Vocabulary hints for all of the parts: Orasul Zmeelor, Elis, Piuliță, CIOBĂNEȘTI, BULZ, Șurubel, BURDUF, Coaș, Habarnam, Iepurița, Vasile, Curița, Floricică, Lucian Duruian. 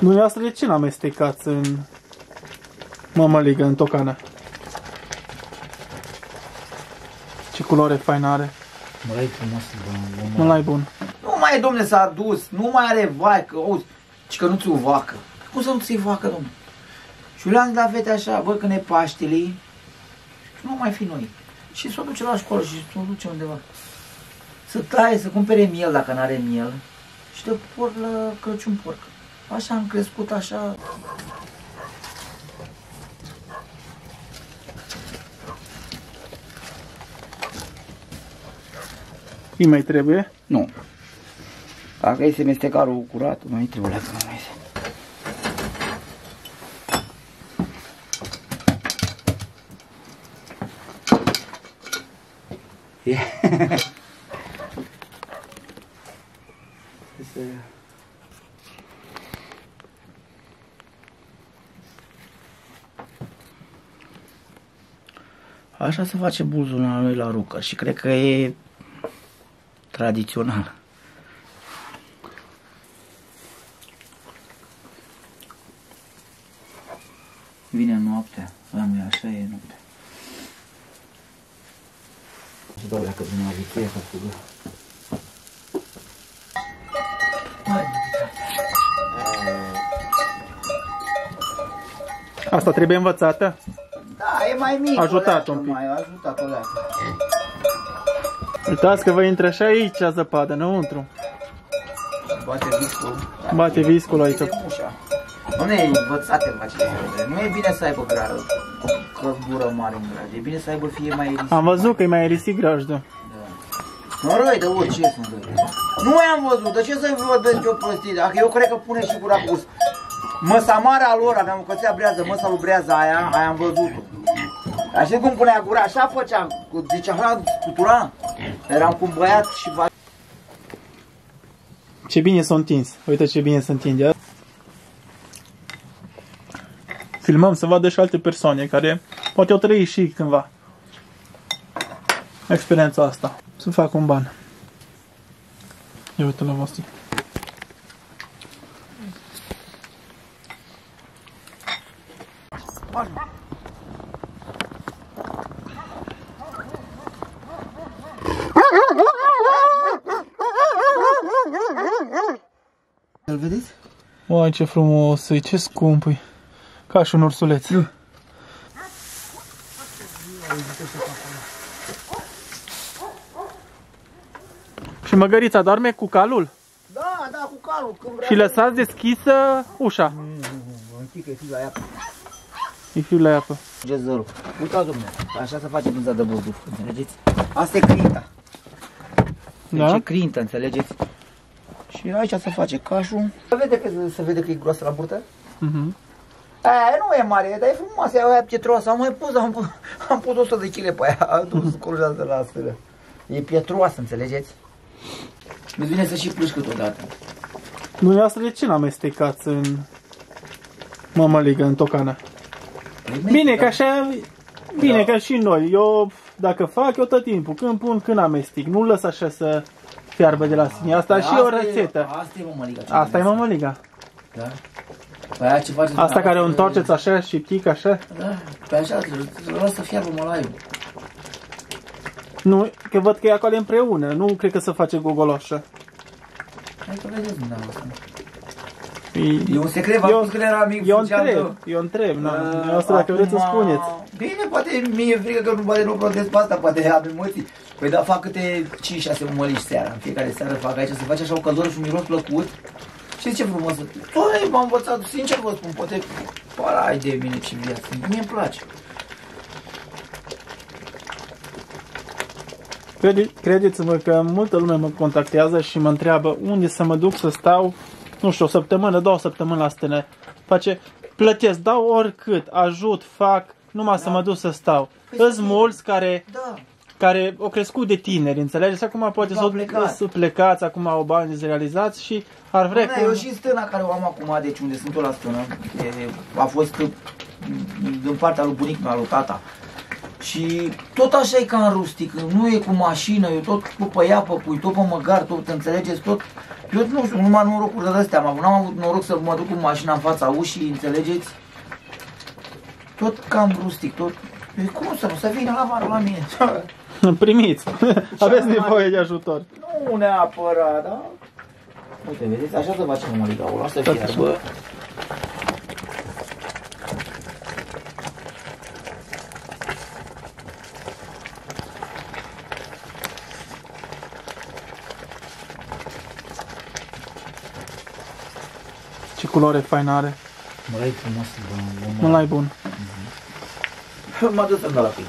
Dumneavoastră de ce n-amestecați în mămăligă, în tocană? Ce culoare faină are. Mălai frumos, bun. Mălai bun. Nu mai, domne, s-a dus, nu mai are vacă, auzi, ci că nu ți-o vacă. Cum să nu ți-i vacă, domne? Și eu le-am dat fete așa, bă, când e Paștele, și nu mai fi noi. Și s-o duce la școală și s-o duce undeva. Să taie, să cumpere miel dacă n-are miel. Și de porc la Crăciun porc. Așa am crescut, așa. Îi mai trebuie? Nu. Dacă este mestecarul curat, mai trebuie leacă, nu mai este. Așa se face bulzul la noi la Rucă și cred că e tradițional. Vine noaptea, la noi așa e noaptea. Și dau leacă din avicheie, făcugă. Asta trebuie învățată? Da, e mai mic. Ajutat-o un pic. Ajutat-o leacă. Uitați că vă intră și aici zăpadă, înăuntru. Bate viscul. Bate viscul aici. Nu e învățate aceste. Nu e bine să aibă grajul, că zbură mare în graj. E bine să aibă fie mai erisit. Am văzut că e mai erisit grajdul. Da. Mă răi de orice sunt. Nu am văzut, de ce să-i văd eu prostii? Dacă eu cred că pune și gura pus. Măsamarea lor, aveam o cățea brează, măsa lui brează aia, aia am văzut-o. Dar știi cum punea gura? Așa făcea, zicea așa, cutura. Eram cu un băiat și... Ce bine s-a întins, uite ce bine se întinde. Filmăm să vadă și alte persoane care poate au trăit și cândva experiența asta. Să fac un ban. Ia uite la vostru. Îl vedeți? Uai, ce frumos e, ce scump e. Ca și un ursuleț. Și măgărița doarme cu calul? Da, da, cu calul. Când vrea. Și lăsați deschisă ușa. Închică-i fiul la apă. E fiul la apă. Jezărul. Uitați, domnule, așa se face bunza de burduf, înțelegeți? Asta e crinta. Da? E crinta, înțelegeți? Și aici se face cașul. Se vede că e groasă la burtă? Aia nu e mare, dar e frumoasă, aia pietroasă, am mai pus, am pus 100 de kg pe aia, am dus colorează la astfel. E pietroasă, înțelegeți? Nu vine să și pluși câteodată. Dumneavoastră de ce n-amestecați în mămăligă, în tocană? Bine, că așa, bine, ca și noi, eu dacă fac, eu tot timpul, când pun, când amestec, nu lăs așa să fiarbă de la sine, asta și e o rețetă. Asta e mămăliga. Asta e mămăliga. Da? Asta care o întorceți așa și pic așa? Da, pe așa, vreau să fiarbă mălaiul. Nu, că văd că e acolo împreună, nu cred că se face gogoloșă. Hai că vedeți dumneavoastră. E un secret, v-am spus când eram mic. Eu întreb, dumneavoastră dacă vreți să spuneți. Bine, poate mi-e frică că nu protez pe asta, poate am emoții. Păi da, fac câte 5-6 măliși seara, în fiecare seară fac aici, se face așa o căldură și un miros plăcut. Știți ce frumos? Păi, m-am învățat, sincer vă spun, poate parai de mine ce viață, mie-mi place. Credeți-mă că multă lume mă contactează și mă întreabă unde să mă duc să stau, nu știu, o săptămână, 2 săptămâni la stână. Face, plătesc, dau oricât, ajut, fac, numai să mă duc să stau. Îs mulți care... Da. Care au crescut de tineri, înțelegeți? Acum poate să plecați, acum au bani, să realizați și ar vrea că... Eu și stâna care o am acum, deci unde sunt eu la stână, a fost în partea lui bunicul, al lui tata. Și tot așa e ca în rustic, nu e cu mașină, eu tot pe iapă, pui, tot pe măgar, tot, înțelegeți, tot. Eu nu știu, numai norocuri de astea am avut, n-am avut noroc să mă duc cu mașina în fața ușii, înțelegeți? Tot cam rustic, tot. Eu, cum să vină la vară la mine? Primiți, aveți nevoie de ajutor. Nu neapărat, da? Uite, vedeți, așa să facem mărigaul, asta fie arbă. Ce culoare faină are. Măi, frumos, bun. Măi, bun. M-a dus să-mi dau la film.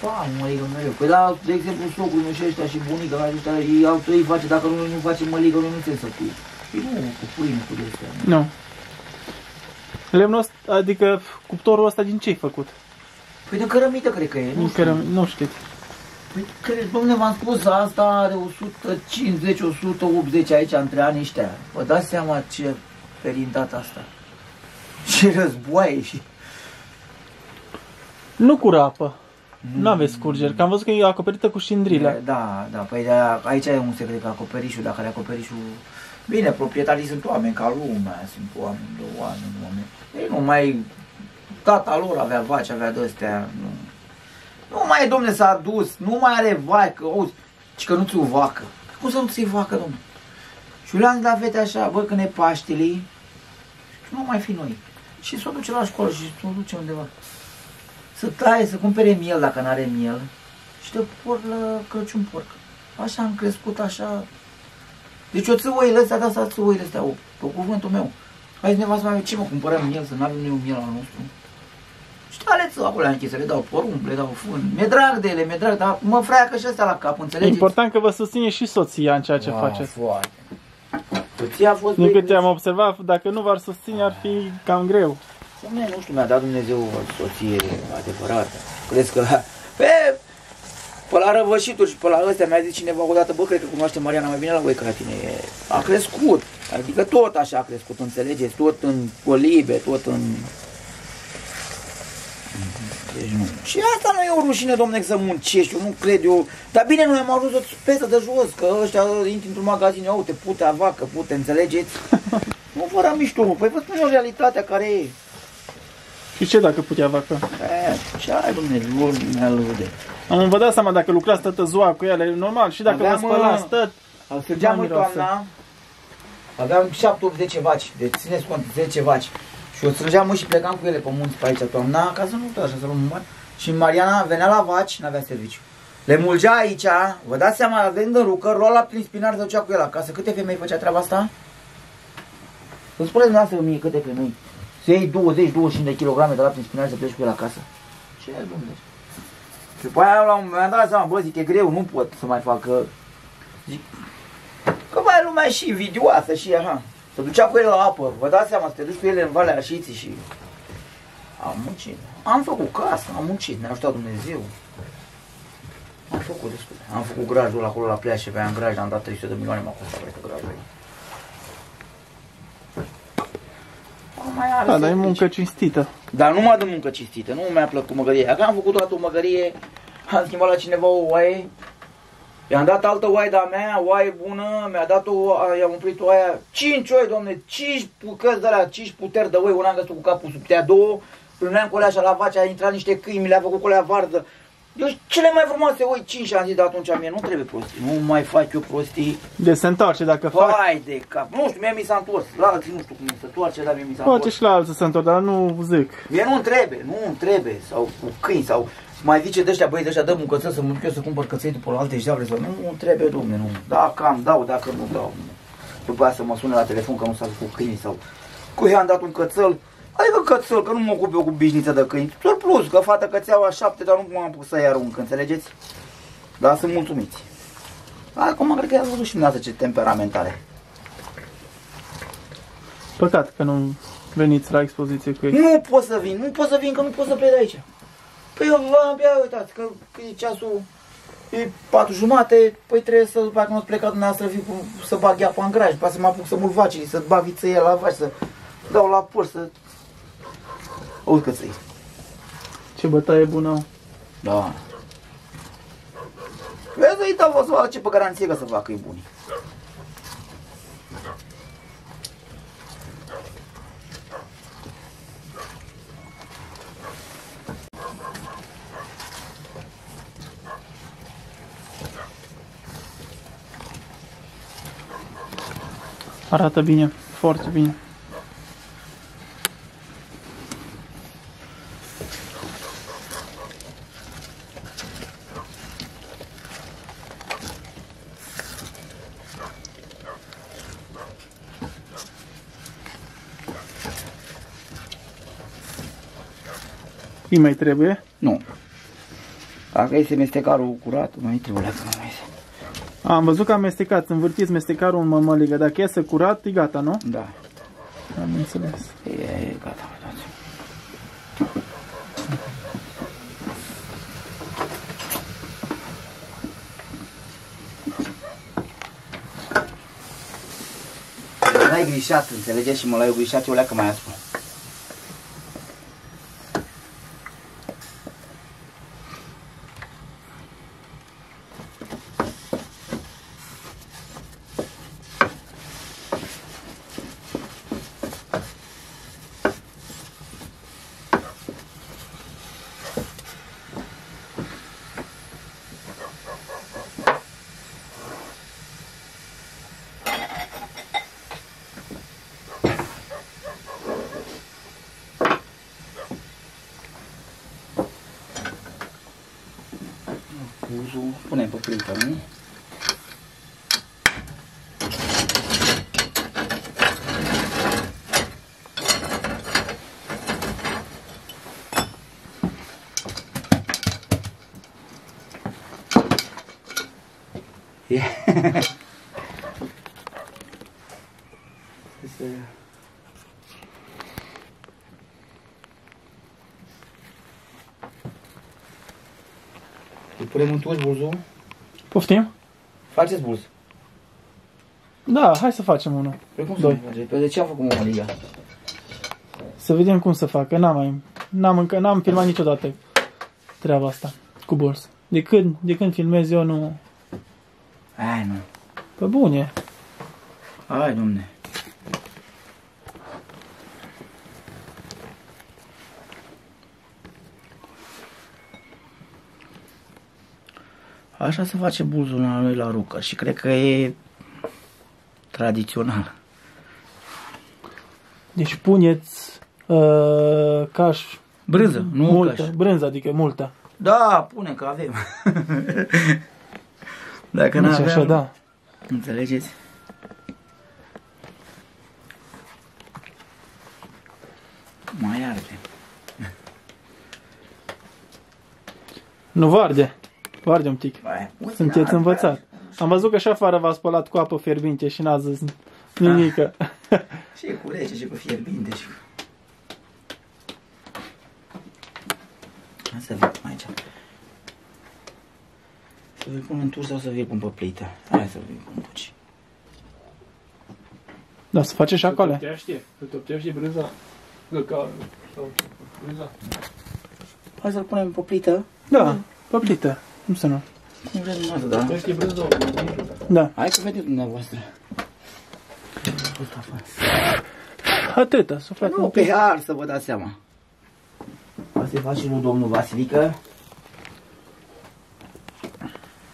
Fain, măligă mereu. Păi da, de exemplu, socul meu și ăștia și bunica mea, ei au trei face, dacă unul nu face măligă, unul nu țin să pui. Și nu, cu pui, nu cu de-astea. Nu. Lemnul ăsta, adică cuptorul ăsta din ce-ai făcut? Păi de cărămită cred că e, nu știu. Nu știu. Păi, crezi, domne, v-am spus, asta are 150-180 aici, între anii ăștia. Vă dați seama ce perindat asta. Și războaie și... Nu cură apă. N-aveți scurgeri, că am văzut că e acoperită cu șindrile. Da, da, păi aici e un secret, că acoperișul, dacă are acoperișul... Bine, proprietarii sunt oameni ca lumea, sunt oameni, oameni. Ei nu mai... Tata lor avea vaci, avea de-astea, nu... Nu mai, domne, s-a dus, nu mai are vacă, auzi, și că nu ți-o vacă. Cum să nu ți-i vacă, domne? Și le-am zis la fete așa, bă, când e Paștele, nu mai fi noi. Și s-o duce la școală și s-o duce undeva. Să taie, să cumpere miel dacă n-are miel și te por la Crăciun porc. Așa am crescut, așa... Deci o țâuile astea, da, s-a țâuile astea, pe cuvântul meu. Hai zis nevastă mea, ce mă cumpărăm miel, să n-avem noi miel al nostru? Și ale țău acolo închis, le dau porumb, le dau fân. Mi-e drag de ele, mi-e drag, dar mă freacă și astea la cap, înțelegeți? Important că vă susține și soția în ceea ce faceți. Foarte. Soția a fost... Din câte am observat, dacă nu v-ar susține, ar fi cam greu. Doamne, nu știu, mi-a dat Dumnezeu o soție adevărată. Crezi că la... Pe la răvășituri și pe la ăstea mi-a zis cineva odată, bă, cred că cunoaște Mariana, mai bine la voi ca la tine. A crescut, adică tot așa a crescut, înțelegeți? Tot în colibe, tot în... Deci nu. Și asta nu e o rușine, domne, să muncești, eu nu cred eu. Dar bine, noi am ajuns o speță de jos, că ăștia intri într-un magazin, iau, te putea vacă, pute, înțelegeți? Nu fără mișto, mă, păi vă spun eu realitatea care e. Și ce dacă putea vacă? Ce ai, domne, lumea lude. Vă dați seama, dacă lucrați toată ziua cu ele, normal, și dacă aveam, vă spălați tot... Sârgeam în toamna, aveam 7-8-10 vaci, deci țineți cont, 10 vaci. Și o strângeam și plecam cu ele pe munți pe aici toamna, ca să nu tot așa să luăm mari. Și Mariana venea la vaci, n-avea serviciu. Le mulgea aici, vă dați seama, având în rucă, rola la prin spinar se ducea cu el acasă. Câte femei făcea treaba asta? Îmi spuneți dumneavoastră mie câte femei. Să iei 20-25 de kilograme de la prin spinar să pleci cu el acasă. Ce ai, Dumnezeu? Și după aia la un moment dat dat seama, bă, zic, e greu, nu pot să mai fac, că... Zic, că mai lumea și invidioasă și aha. Se ducea cu ele la apă, vă dați seama, să te duci cu ele în Valea Arșiții și... Am muncit, am făcut casă, am muncit, ne-a ajutat Dumnezeu. Am făcut destul, am făcut grajul acolo la Pleașe, pe aia în graj, am dat 300 de milioane, m-a costat, cred că grajul. Da, dar e muncă cinstită. Dar numai de muncă cinstită, nu mi-a plăcut măgăria. Acum am făcut toată o măgărie, am schimbat la cineva o oaie. I-am dat altă oaie de-a mea, oaie bună, mi-a dat-o, i-am umplit oaia, 5 oi, domne, 5 bucăți de alea, 5 puteri de oi, una am găsit cu capul sub tea, două, plâneam cu alea așa la vaci, a intrat niște câini, mi le-a făcut cu alea varză. Eu cele mai frumoase oi, 5 am zis de atunci, mie nu trebuie prostii, nu mai fac eu prostii. De se întoarce dacă fac. Hai de cap, nu știu, mie mi s-a întors, la alții nu știu cum se întoarce, dar mie mi s-a întors. Poate și la alții se întoarce, dar nu zic. Mie nu-mi trebuie, nu-mi trebuie, sau cu câini, sau... Mai zice de ăștia, băi, de ăștia dă muncăță să mă duc eu să cumpăr căței după la alte șeavre sau nu, trebuie, domne, nu. Dacă am, dau, dacă nu dau. După aia să mă sună la telefon că nu s-a făcut câinii sau... Cui i-am dat un cățel, adică cățel, că nu mă ocup eu cu bișnița de câini. Surplus, că fata cățeaua 7, dar nu m-am putut să-i arunc, înțelegeți? Dar sunt mulțumiți. Acum cred că i-ați văzut și dumneavoastră ce temperament are. Păcat că nu veniți la expoziție cu ei. Nu pot să vin, nu pot să vin, că nu pot să plec de aici. Păi eu abia uitați că e ceasul, e 4:30, păi trebuie să, după aceea când ați plecat dumneavoastră, să bag iapa în graj, după aceea să mă apuc să mul vacii, să bag vițăie la vaci, să dau la pur să... Auzi căței. Ce bătaie bună. Da. Vezi, îi dau vă ce pe garanție că să facă, e bunii. Arată bine, foarte bine. Îi mai trebuie? Nu. Dacă este mestecarul curat, mai trebuie la nu mai este. Am văzut că am mestecat, învârtiți mestecarul în mămăligă, dacă iese curat, e gata, nu? Da. Am înțeles. E gata, uitați. Mă l-ai grișat, înțelegeți? Și mă l-ai grișat, eu leacă mai aspru. Punem pe printer, nu? Punem în tuș bulzul? Poftim? Faceți bulz? Da, hai să facem unul. Păi cum să facem? Păi de ce am făcut mămăliga? Să vedem cum să facă, n-am filmat niciodată treaba asta cu bulz. De când filmez eu nu... Hai, nu. Pe bune. Hai, domne. Așa se face bulzul la noi la Rucă și cred că e tradițional. Deci puneți caș... Brânză, nu multă, caș. Brânză, adică multă. Da, pune că avem. Dacă nu aveam, așa, da. Înțelegeți? Mai arde. Nu vă arde. Arde un tic. Sunteți învățat. Am văzut că și afară v-a spălat cu apă fierbinte și n-a zis nimică. Și cu rece și cu fierbinte. Hai să vedem aici. Să vi-l pun în tur sau să vi-l pun pe plită? Hai să vi-l pun duci. Da, să faci și acolo. Să topteaște brânza. Hai să-l punem pe plită? Da, pe plită. Cum să nu? Cum vreți dumneavoastră, da? Vreți brânză? Da. Hai că vedeți dumneavoastră. Atâta, suflet. Nu, pe ar să vă dați seama. Asta-i face lui domnul Vasilică.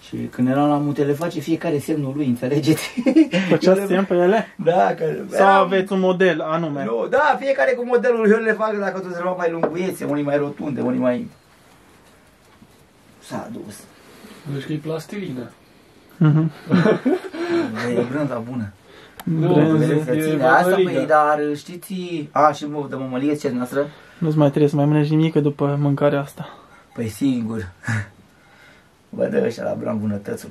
Și când eram la mutele, face fiecare semnul lui, înțelegeți? Făceați semn pe ele? Da, că... Sau aveți un model anume? Nu, da, fiecare cu modelul eu le fac, dacă tu se lua mai lunguiețe, unii mai rotunde, unii mai... S-a dus. Vezi că e plastilină. E brânza bună. Asta păi, dar știți... A, și mă, de mămălie, ce noastră? Nu-ți mai trebuie să mai mănânci nimic după mâncarea asta. Păi singur. Bă, dă ăștia la bran bunătățul.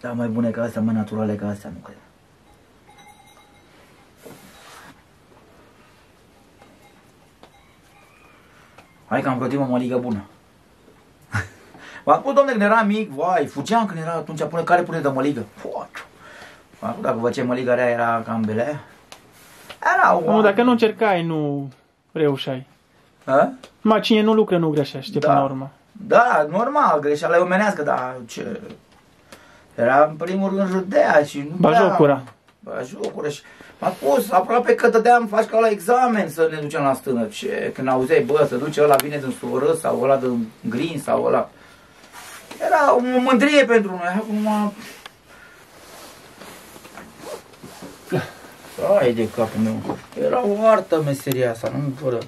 Dar mai bune ca astea, mai naturale ca astea, nu cred. Hai că am plătit mămăligă bună. Acum, domne, când eram mic, vai, fugeam când era atunci, până care pune de măligă. Acum, dacă făceai măligă rea, era cam belea. Era dacă nu încercai, nu reușai. A? Ma cine nu lucră, nu greșește, până la urmă. Da, normal, greșeala e omenească, dar ce... Era în primul rând Judea și nu Bajocura. Bajocura și... M-a pus, aproape că dădeam, faci ca la examen să ne ducem la stână. Ce? Când auzeai, bă, să duce ăla, vine din Soră sau ăla din Grin sau ăla. Era o mândrie pentru noi, acum... Ai de capul meu. Era o artă meseria asta, nu fără.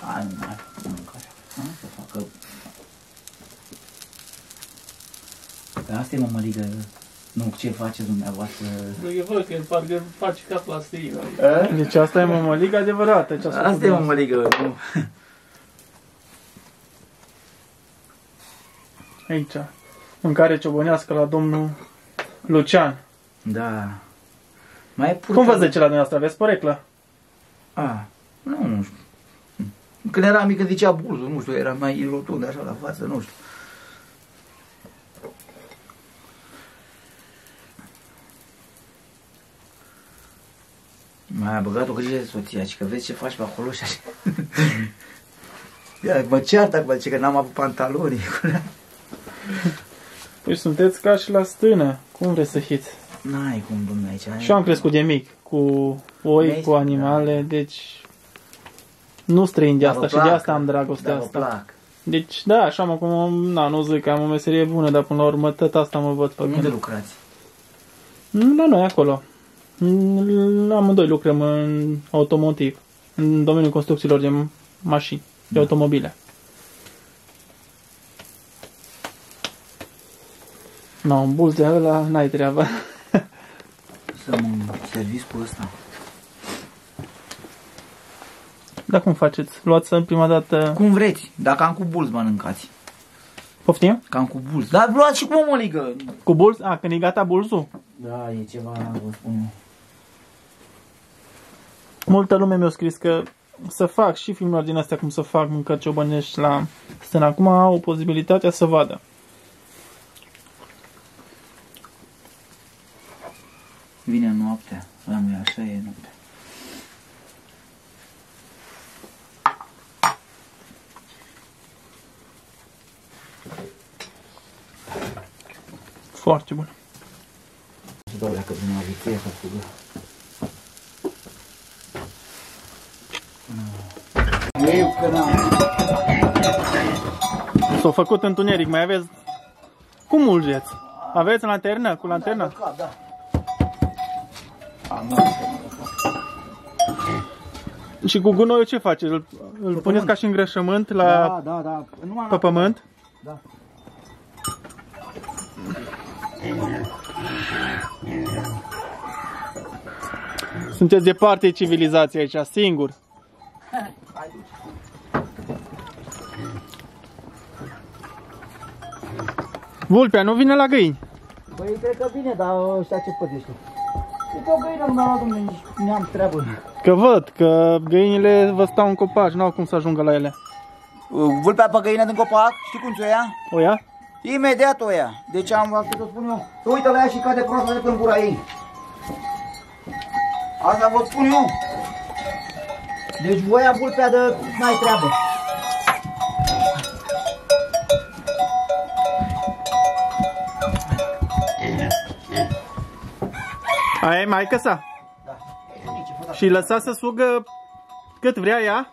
Hai, nu mai fac mâncarea. Să facă... Că asta e mămăligă, nu ce face dumneavoastră. Nu e văd că parcă face cap la strii. Deci asta e mămăligă adevărată. Asta e mămăligă, nu? Aici, mâncare ciobănească la domnul Lucian. Da. Mai pur. Cum vă zice la dumneavoastră? Aveți poreclă? A, nu știu. Când eram mic, când zicea BULZ, nu știu, era mai rotund așa la față, nu știu. M-a băgat o grijă de soția, și că vezi ce faci pe acolo și așa. Ia, mă ceartă acum, zice că n-am avut pantaloni. Păi sunteți ca și la stână, cum vreți să fiți? N-ai cum, domnule, aici. Și am crescut de mic, cu oi, cu animale, deci... Nu strâng de asta și de asta am dragostea asta. Deci, da, așa mă, cum, na, nu zic că am o meserie bună, dar până la urmă tot asta mă văd făcând. Unde lucrați? La noi, acolo. Amândoi lucrăm în automotiv, în domeniul construcțiilor de mașini, de automobile. Nu, un BULZ de ăla n-ai treabă. Să mă serviți cu ăsta. Dar cum faceți? Luați prima dată... Cum vreți, dar cam cu BULZ mănâncați. Poftim? Cam cu BULZ. Dar luați și cu mămăligă. Cu BULZ? A, când e gata BULZ-ul? Da, e ceva, vă spun. Multă lume mi-a scris că să fac și filmuri din astea, cum să fac mâncări ciobănești la stână. Acum au posibilitatea să vadă. Vine noaptea, la mine așa e noaptea. Foarte bun. Și dau dacă vine o vicheie sau fugă. Eu că n-am. S-a făcut întuneric, mai aveți? Cum mulgeți? Aveți lanternă? Cu lanternă? Da, da, da. Și cu gunoiul ce faceți? Îl puneți ca și îngrășământ la pe pământ? Da. Sunteți departe de civilizație aici, singur. Vulpea nu vine la găini? Păi cred că vine, dar ăștia ce pădești tu? Ne-am treabă. Că văd, că găinile vă stau în copac, n-au cum să ajungă la ele. Vulpea pe găină din copac, știi cum ți-o ia? O ia? Imediat o ia. Deci am să spun eu, uite la ea și cade proastă de în gura ei. Asta vă spun eu. Deci voi ia vulpea de n-ai treabă. Aia e maică-sa? Da. Și lăsa să sugă cât vrea ea? Da,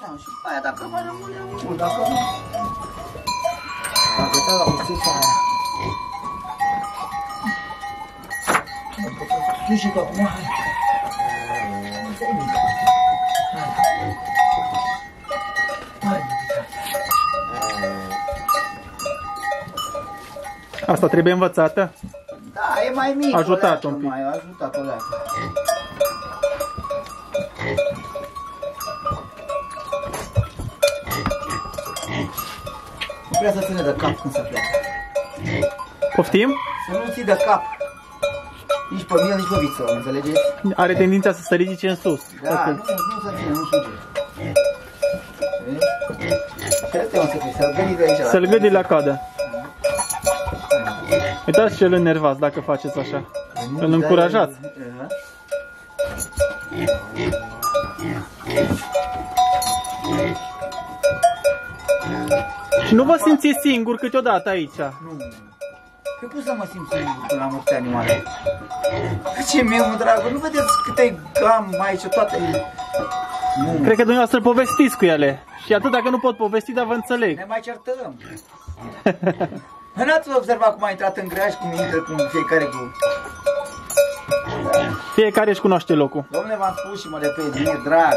da. Și aia dacă mai rămâne mult, dacă nu... Dacă te-a lăsit aia... Suși-te acum, hai. Asta trebuie învățată? Da, e mai mic. Ajutat-o un pic. Ajutat-o leacă. Nu prea să ține de cap când se pleacă. Poftim? Să nu ții de cap. Nici pe mine, nici pe viță, înțelegeți? Are tendința să se ridice în sus. Da, nu se ține, nu șuge. Să-l gândi la cadă. Uitați ce îl enervați dacă faceți așa. Îl încurajați. Și nu vă simțiți singur câteodată aici? Nu. Că cum să mă simt singur până la multe animale? Ce meu, dragă, nu vedeți câte am aici, toate... Nu. Cred că dumneavoastră povestiți cu ele. Și atât dacă nu pot povesti, dar vă înțeleg. Ne mai certăm. N-ați observat cum a intrat în greaș, cum intră cu fiecare cu... Fiecare își cunoaște locul. Dom'le, v-am spus și mă repet, mie drag,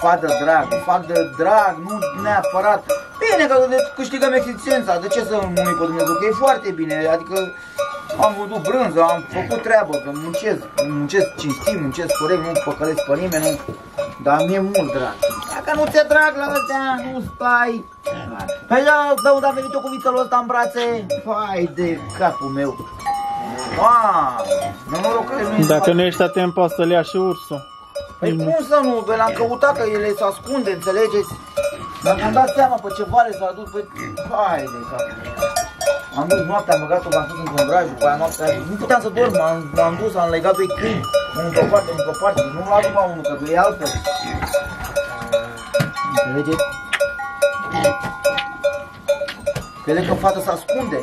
fac de drag, nu neapărat. Bine că câștigăm existența, de ce să mâni pe Dumnezeu, că e foarte bine, adică am văzut brânză, am făcut treabă, că muncesc cinstit, muncesc corect, nu păcălesc pe nimeni, nu. Dar mi-e mult drag. Dacă nu ți-e drag la ăstea, nu stai. Hai da, a venit-o cu vițelul ăsta în brațe, fai de capul meu. Dacă nu ești atent, poate să-l ia și ursul. Păi cum să nu? L-am căutat că ele se ascunde, înțelegeți? Dar mi-am dat seama pe ce vale s-a adus, păi... Hai de cap. Am dus noaptea, am băgat-o, m-am dus într-un braj, după aia noaptea... Nu puteam să dorm, m-am dus, am legat doi câini, unul într-o parte, nu l-am luat unul, că e altfel. Înțelegeți? Crede că fata se ascunde.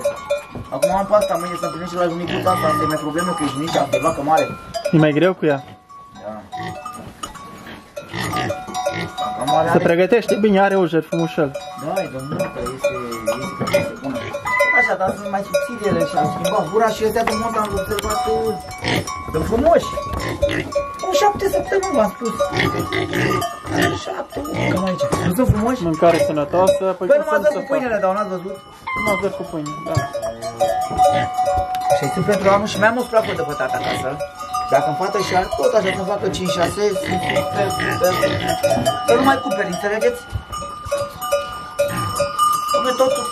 Acum am pe asta, mâine să împlinește la junicuța asta, asta e mai problemă, că e junicea, asta e vacă mare. E mai greu cu ea? Da. Se pregătește bine, are ujer frumușel. Da, e de multă, este bună. Așa, dar sunt mai subțiri ele și am schimbat gura și astea de multă am observat de frumoși. Au 7 săptămâni, v-am spus. 7, cam aici. Nu sunt frumoși? Mâncare sănătoasă. Păi nu m-ați dat cu pâinele, dar n-ați văzut? Nu m-ați dat cu pâine, da. Și-ai țin pentru anul și mi-am o splacul de pătate acasă. Dacă-mi fată și ar tot așa să-mi facă 5-6, că nu mai cumperi, înțelegeți?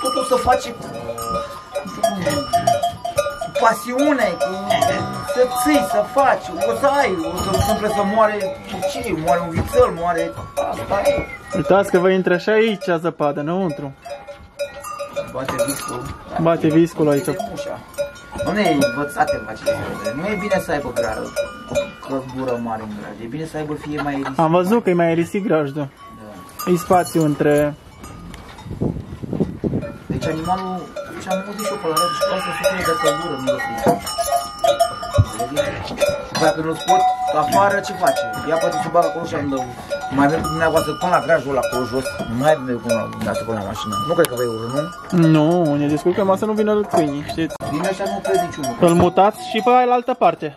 Totul să faci cu pasiune, să ții, să faci, o să ai, o să întâmple să moare cucii, moare un vițel, moare... Asta e. Uitați că vă intră și aici zăpadă, înăuntru. Bate viscul. Bate viscul aici. Doamne, învățate vacile, nu e bine să aibă grajul, că gură mare în graj, e bine să aibă fie mai erisit. Am văzut că e mai erisit grajul, da. E spațiu între... Deci animalul, și am văzut și eu pe la rău, și poate să fie de căldură, nu de frică. Dacă nu-l scot afară, ce face? Ea poate să bagă acolo și am dă... Mai merg cu dumneavoastră până la grajul ăla, acolo jos, nu mai merg cu dumneavoastră până la mașină. Nu cred că vei urmă, nu? Nu, ne descurcăm, asta nu vină câinii, știți? Vine așa, nu cred niciunul. Îl mutați și pe aia la altă parte.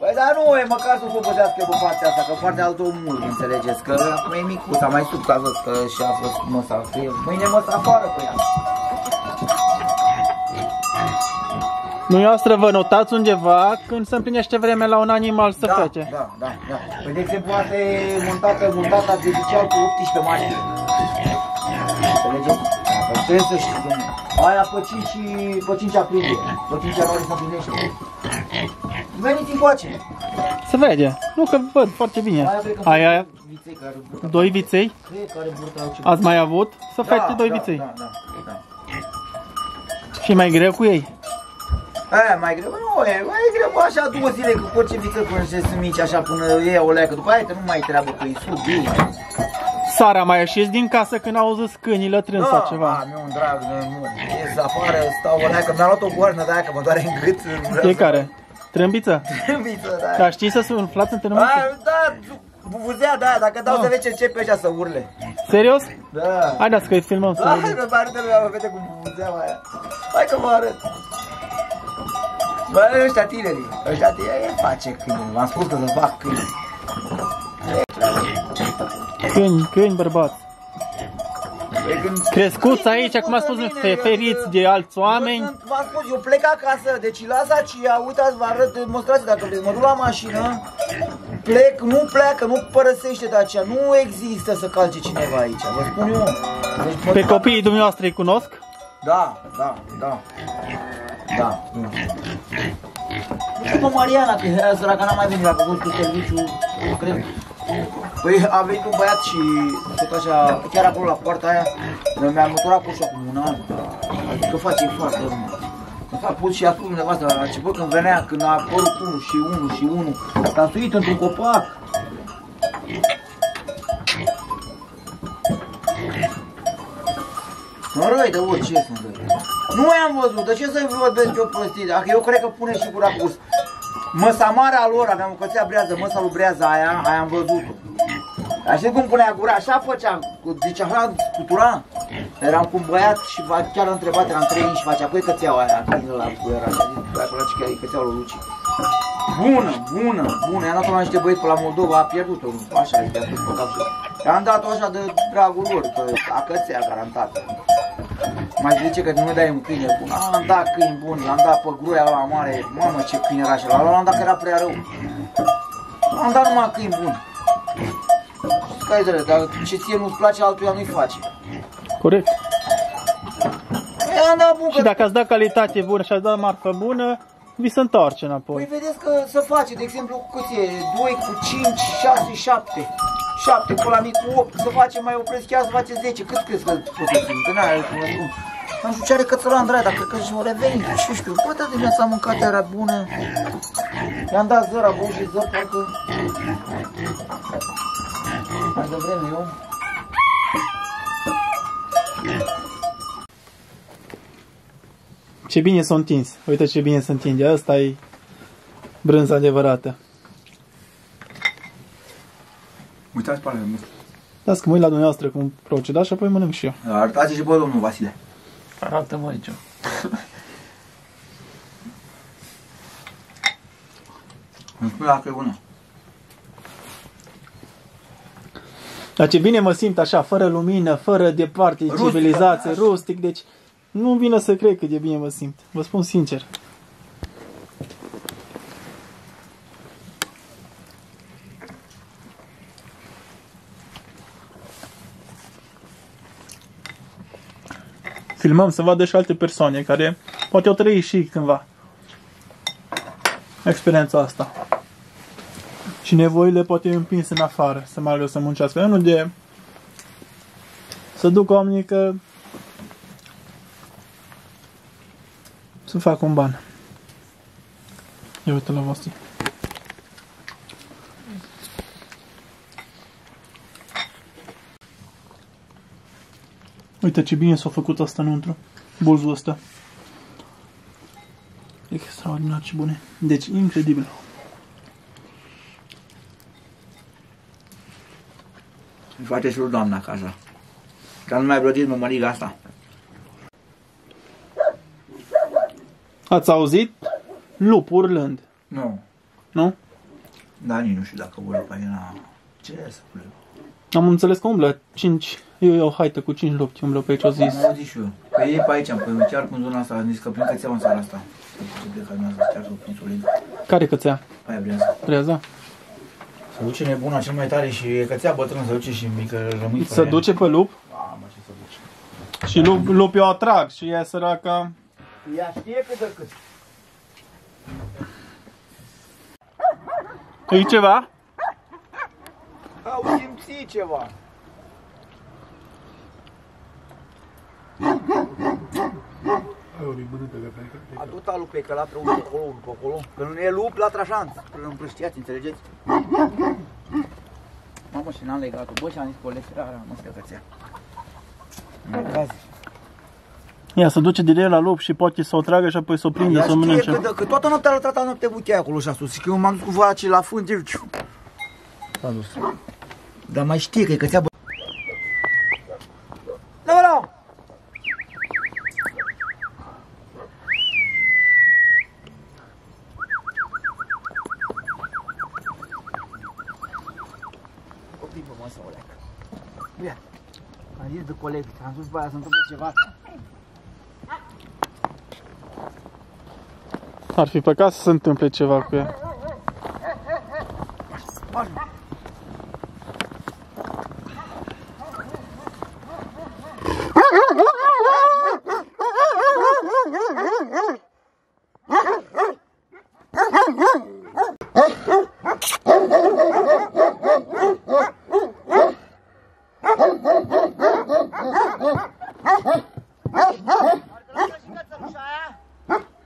Păi dar nu, e măcar să o păzească pe partea asta, că partea altă o mult, înțelegeți? Că acum e micuța, mai sub, că a văzut că și-a fost măsa, că mâine măsa afară pe ea. Dumneavoastră vă notați undeva când se împlinește vremea la un animal să plece. Da. Păi de exemplu, asta e montata de ziceau cu 18 mani. Înțelegeți? Păi trebuie să știi, domnule. Aia pe 5 aprilie, pe 5 ianuarie se împlinește. Veniți încoace. Se vede. Nu, că văd foarte bine. Aia, 2 viței? Ați mai avut? Să fete 2 viței. Da. Și mai greu cu ei? Aia mai greu, nu, e greu așa 2 zile cu orice viță până ce sunt mici, așa până e o leacă, după aia că nu mai treabă cu Iisus, bine. Sara, mai ieșiți din casă când au zis câinile trâns sau ceva? Da, mi-e un drag, nu, ies afară, stau o leacă, mi-a luat o goarnă de aia că mă doare în gât. Fiecare? Trâmbiță? Trâmbiță, da. Dar știi să umflați în trâmbiță? Da, buvuzea, da, dacă dau să vezi ce începe ăștia să urle. Serios? Da. Haideți că îi filmăm să vedem. Hai că mă vede cu buvuzeaua aia. Hai că vă arăt. Bă, ăștia tinerii face câini, v-am spus că să fac câini. Câini bărbați. Crescuți aici, acum a spus, nu feriți de alți oameni. V-am spus, eu plec acasă, deci las aceea, uitați, vă arăt, demonstrați dacă vreți, mă duc la mașină, plec, nu pleacă, nu părăsește de aceea, nu există să calce cineva aici, vă spun eu. Pe copiii dumneavoastră îi cunosc? Da. Nu știu pe Mariana, că e săraca, n-a mai venit la cuvânt cu serviciu, cred. Păi a venit un băiat și tot așa, chiar acolo la poarta aia, mi-a măturat cu ușa cu un an. Adică face foarte rău. S-a pus și acum nevastă la început, când venea, când a apărut unul și unul și unul, s-a suit într-un copac. Mă răi de văd, ce sunt răi? Nu i-am văzut, de ce să-i văd pentru o prostie? Dacă eu cred că pune și gura curs. Măsamarea lor, aveam o cățea brează, măsa lui brează aia, aia am văzut-o. Dar știi cum punea gura? Așa făceam, zicea, scutura. Eram cu un băiat și chiar l-a întrebat, eram 3 ani și facea, păi cățeaua aia, cățeaua lui Luci. Bună, i-am dat-o la niște băieți pe la Moldova, a pierdut-o, așa, de-a pus pe cap sus. I-am dat-o așa de dragul lor, că a cățea garantată. Mai zice că nu-i dai un câine bun, am dat câini buni, l-am dat pe gruia la mare, mamă ce câine era așa, l-am dat că era prea rău. Am dat numai câini buni. Stai, dar ce ție nu-ți place, altuia nu-i face. Corect. Și dacă ați dat calitate bună și ați dat marfă bună, vi se întoarce înapoi. Păi vedeți că se face, de exemplu, cu cât e? 2 cu 5, 6, 7. 7, cu la mic cu 8, se face, mai opresc chiar, se face 10. Cât crezi că poți să-mi? Că n-are cum răspund. Am știu ce are cățălan de aia, dacă cred că și-o reveni, nu știu. Bă, de mine s-a mâncat, era bună. I-am dat zăra, bă, și zăr, parcă... Mai devreme, eu... Ce bine s-a întins, uite ce bine se întinde, asta e brânza adevărată. Uitați pe alea mult. Dați că mă uit la dumneavoastră cum procedați și apoi mănânc și eu. Arătați și pe domnul Vasile. Arată-mă aici. Îmi spune dacă e bună. Dar ce bine mă simt așa, fără lumină, fără departe, civilizație, rustic, deci... Nu-mi vine să cred cât de bine vă simt, vă spun sincer. Filmăm să vadă și alte persoane care poate o trăi și cândva experiența asta. Și nevoile poate împins în afară, să mai ales să muncească. Nu de să duc oamenii că să fac un ban. Ia uite la vostru. Uite ce bine s-a făcut asta înăuntru. Bulzul ăsta. Extraordinar ce bune. Deci incredibil. Îmi face și o doamnă acasă. Dar nu mai plătit mămăliga asta. Ați auzit lup urlând? Nu. Nu? Da, nici nu știu dacă urlă pe aia. Ce e să plec? Am înțeles că umblă 5, eu iau haită cu 5 lupti, umblă pe aici, o zis. Am zis și eu. Că ei pe aici, pe chiar cu zona asta, am zis că prin cățeaua în seara asta. Care cățea? Aia brează. Brează? Se duce nebuna cel mai tare și cățea bătrân se duce și mică rămâi. Se duce pe lup? Mamă, ce se duce. Și lup eu atrag și ea săraca... Ea știe cât de cât. E ceva? Au simțit ceva. Adu ta lupei că latră unul pe acolo, unul pe acolo. Când nu e lup, latră așa, împrăștiați, înțelegeți? Mamă, și n-am legat-o. Bă, și-am zis că o letră, mă, stă cățea. În caz. Ia, se duce direct la lup și poate să o tragă și apoi să o prinde, să o mănânce. Că toată noaptea l-a tratat noaptea bucheaia acolo și a sus. Că eu m-am dus cu voia la fund. S-a dus. Dar mai știe că e cățea bă... Da, copii pe măsă, o leacă. Ia, am zis de colegi, am zis pe aia să întâmplă ceva. Ar fi păcat să se întâmple ceva cu ea.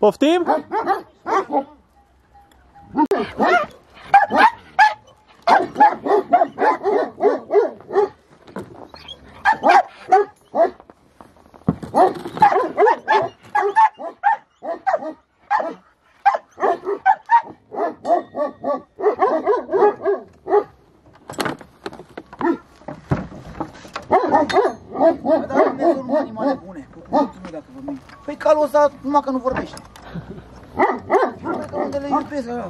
Poftim? Numai că nu vorbește.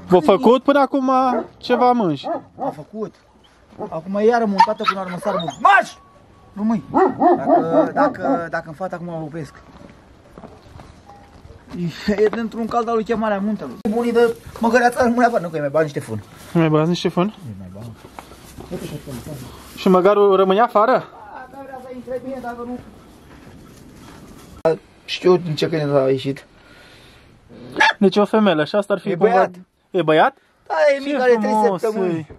V-a făcut până acum ceva mânci? A făcut. Acum e iară montată cu un armăsar bun. Marș! Nu mâi! Dacă în fata acum o opresc. E dintr-un cald al lui chemarea muntelui. Bunii de măgăreața rămâne afară, nu că îi mai bag niște fân. Mai bag niște fân? Mai bag. Și măgarul rămânea afară? Da, vrea să intre bine, dacă nu... Știu din ce când a ieșit. Deci o femeie, și asta ar fi e cumva... băiat. E băiat? Da, e mic, are 3 săptămâni.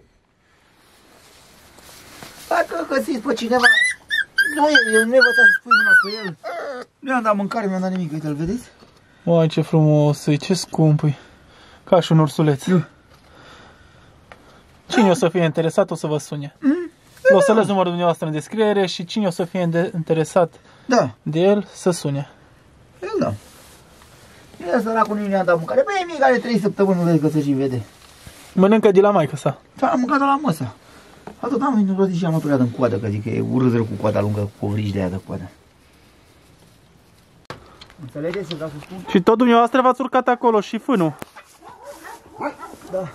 Dacă găsiți pe cineva... Nu, eu nu e vățat să-ți pui mâna pe el. Nu am dat mâncare, mi-am dat nimic, uite-l vedeți? Uai, ce frumos e, ce scump e. Ca și un ursuleț. Cine o să fie interesat, o să vă sune. O să lăs numărul dumneavoastră în descriere și cine o să fie interesat de el, să sune. El da. El săracul nu i-a dat mâncare. Băi, e mic, are 3 săptămâni, nu vezi că să-și vede. Mănâncă de la maică sa. Da, am mâncat de la măsa. Atât am venit într-o zi și am măturat în coadă, că zic că e urât rău cu coada lungă, cu covrigi de aia de coadă. Înțelegeți? Și tot dumneavoastră v-ați urcat acolo și fânul. Da.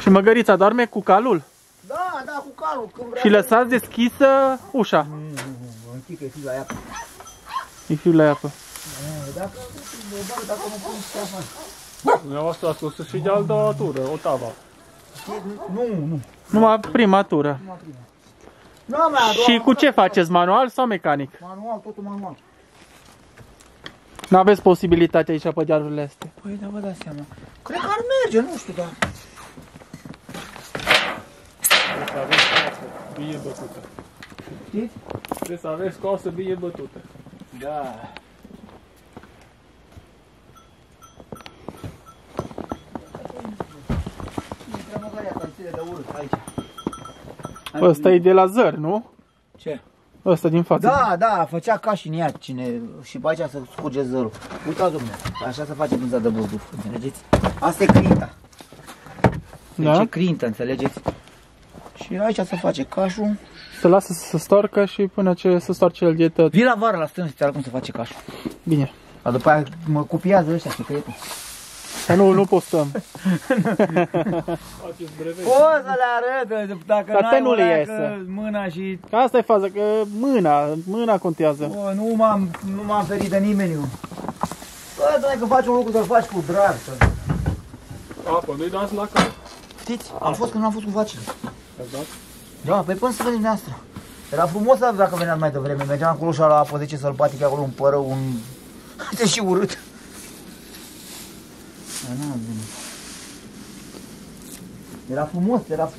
Și măgărița doarme cu calul? Da, da, cu calul. Și lăsați deschisă ușa. Închid că e fiul la iapă. E fiul la iapă. Dacă nu pun ce afară. Dumneavoastră ați spus și de al doua tură, o tava. Nu. Numai prima tură. Și cu ce faceți? Manual sau mecanic? Manual, totul manual. N-aveți posibilitatea aici pe dealurile astea? Păi, da, vă dați seama. Cred că ar merge, nu știu, dar... Trebuie să aveți coasă, bie bătută. Știți? Trebuie să aveți coasă, bie bătută. Da. Ăsta e de la zări, nu? Ce? Ăsta din față. Da, da, făcea ca și în iar cine și pe aici să scurge zărul. Uitați, domnule, așa se face pânza de burduf, înțelegeți? Asta e crinta. Deci e crinta, înțelegeți? Și aici se face cașul. Se lasă să se stoarcă și până ce se stoarce el de tot. Vii la vară la stână și ți arăt cum se face cașul. Bine. Dar după aia mă copiază ăștia secretul. Dar nu postăm. O să le arăt, dacă nu le iese mâna și... Că asta e faza, că mâna contează. O, nu m-am ferit de nimeni eu. Bă, dacă faci un lucru, să-l faci cu drag. Apă, nu-i dați la cap. Știți, am fost când nu am fost cu vacile. Da, păi până să venim neastră. Era frumos dacă veneam mai devreme. Mergeam acolo și la apă 10 sălbatică, acolo un părău, un... Deși urât. Era frumos. Dacă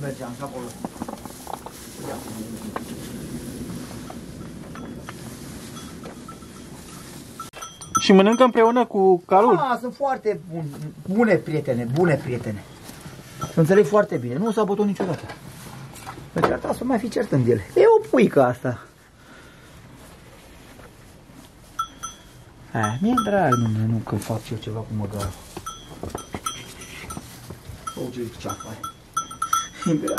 mergeam și acolo. Și mănâncă împreună cu calul? Da, sunt foarte bune prietene. Să înțeleg foarte bine, nu s-a bătut niciodată. Deci ar trebui să mai fi certând ele. E o puică asta. Aia, mi-e drag, nu că fac eu ceva cu măgarul. O, ce afară. E drag.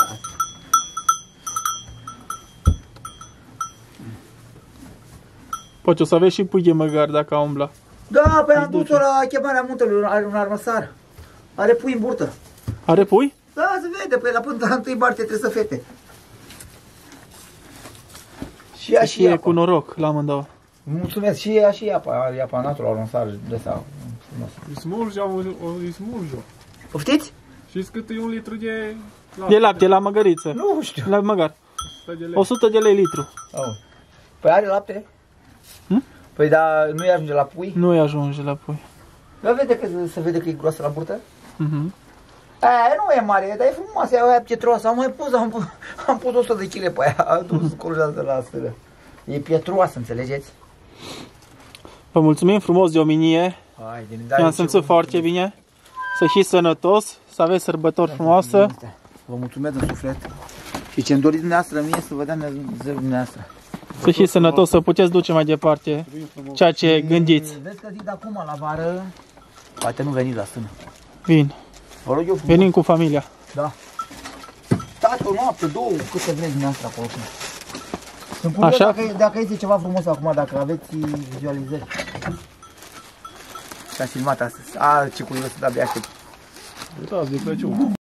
Poate o să aveți și pui de măgar dacă a umbla. Da, păi am dus-o la chemarea muntelui, are un armăsar. Are pui în burtă. Are pui? Da, se vede, păi la până la 1 martie trebuie să fete. Și ea și apa. E cu noroc la amândouă. Mulțumesc, și ea și apa. Are apa natural, un sar de sau. Îi smurge-o. Poftiți? Știți cât e un litru de lapte? De lapte, la măgăriță. Nu știu. La măgar. 100 de lei litru. Oh. Păi are lapte? Hm? Păi dar nu-i ajunge la pui? Nu-i ajunge la pui. Dar se vede că e groasă la burtă? Mhm. Aia nu e mare, dar e frumoasă, aia ce pietroasă, am mai pus, am pus 100 de kg pe aia, am dus colgează la astfel. E pietroasă, înțelegeți? Vă mulțumim frumos de ominie, ne-am simțit foarte bine, să fiți sănătos, să aveți sărbători frumoase. Vă mulțumesc în suflet și ce-mi doriți dumneavoastră mie să vă dea Dumnezeu dumneavoastră. Să fiți sănătos, să puteți duce mai departe ceea ce gândiți. Vezi că zic de acum la vară, poate nu veniți la sână. Vin. Vă rog eu frumos. Venim cu familia. Da. Stați o noapte, două, cât să vreți dumneavoastră acolo. Sunt curios dacă este ceva frumos acum, dacă aveți vizualizări. S-a filmat astăzi. A, ce curios, abia aștept. Da, îți place.